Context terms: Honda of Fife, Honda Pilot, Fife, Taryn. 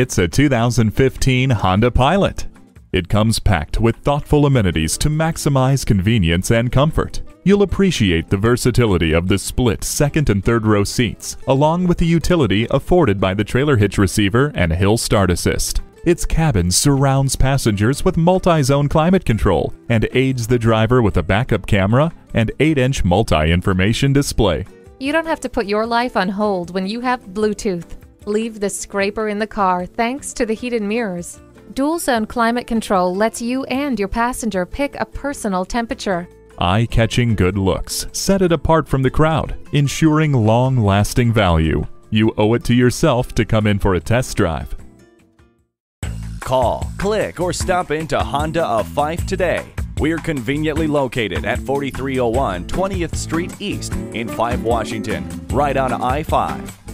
It's a 2015 Honda Pilot. It comes packed with thoughtful amenities to maximize convenience and comfort. You'll appreciate the versatility of the split second and third row seats, along with the utility afforded by the trailer hitch receiver and hill start assist. Its cabin surrounds passengers with multi-zone climate control and aids the driver with a backup camera and 8-inch multi-information display. You don't have to put your life on hold when you have Bluetooth. Leave the scraper in the car thanks to the heated mirrors. Dual zone climate control lets you and your passenger pick a personal temperature. Eye-catching good looks set it apart from the crowd, ensuring long-lasting value. You owe it to yourself to come in for a test drive. Call, click, or stop into Honda of Fife today. We're conveniently located at 4301 20th Street East in Fife, Washington, right on I-5.